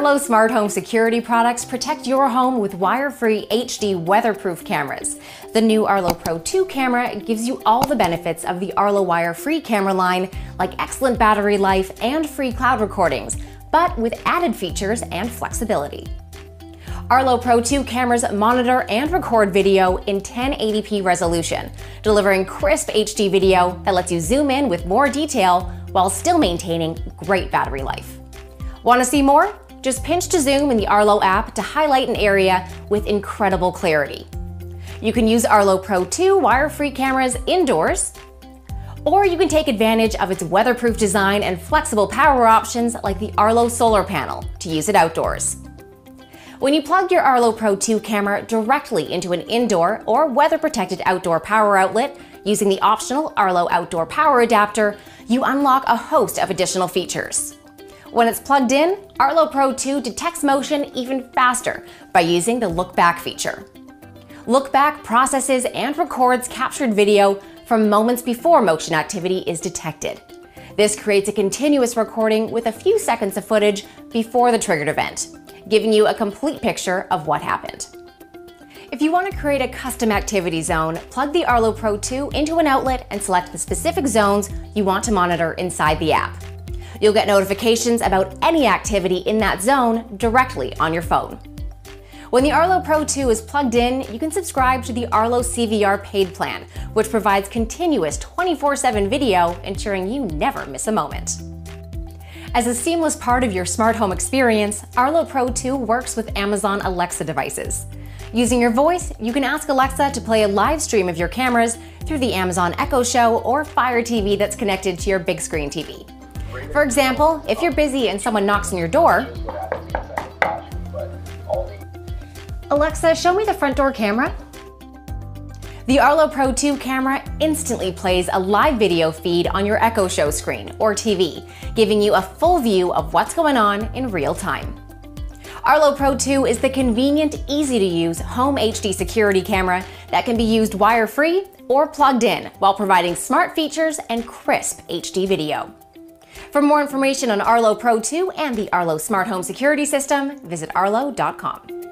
Arlo smart home security products protect your home with wire-free HD weatherproof cameras. The new Arlo Pro 2 camera gives you all the benefits of the Arlo wire-free camera line, like excellent battery life and free cloud recordings, but with added features and flexibility. Arlo Pro 2 cameras monitor and record video in 1080p resolution, delivering crisp HD video that lets you zoom in with more detail while still maintaining great battery life. Want to see more? Just pinch to zoom in the Arlo app to highlight an area with incredible clarity. You can use Arlo Pro 2 wire-free cameras indoors, or you can take advantage of its weatherproof design and flexible power options like the Arlo Solar Panel to use it outdoors. When you plug your Arlo Pro 2 camera directly into an indoor or weather-protected outdoor power outlet using the optional Arlo Outdoor Power Adapter, you unlock a host of additional features. When it's plugged in, Arlo Pro 2 detects motion even faster by using the Look Back feature. Look Back processes and records captured video from moments before motion activity is detected. This creates a continuous recording with a few seconds of footage before the triggered event, giving you a complete picture of what happened. If you want to create a custom activity zone, plug the Arlo Pro 2 into an outlet and select the specific zones you want to monitor inside the app. You'll get notifications about any activity in that zone directly on your phone. When the Arlo Pro 2 is plugged in, you can subscribe to the Arlo CVR paid plan, which provides continuous 24/7 video, ensuring you never miss a moment. As a seamless part of your smart home experience, Arlo Pro 2 works with Amazon Alexa devices. Using your voice, you can ask Alexa to play a live stream of your cameras through the Amazon Echo Show or Fire TV that's connected to your big screen TV. For example, if you're busy and someone knocks on your door, "Alexa, show me the front door camera." The Arlo Pro 2 camera instantly plays a live video feed on your Echo Show screen or TV, giving you a full view of what's going on in real time. Arlo Pro 2 is the convenient, easy-to-use home HD security camera that can be used wire-free or plugged in while providing smart features and crisp HD video. For more information on Arlo Pro 2 and the Arlo Smart Home Security System, visit arlo.com.